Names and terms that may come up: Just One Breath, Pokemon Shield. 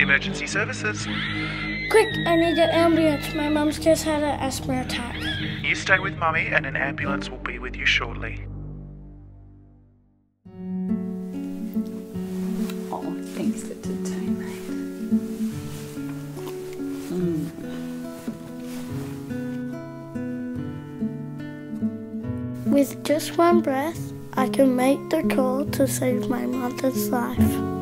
Emergency services. Quick, I need an ambulance. My mom's just had an asthma attack. You stay with Mummy and an ambulance will be with you shortly. Oh, thanks for today, mate. With just one breath, I can make the call to save my mother's life.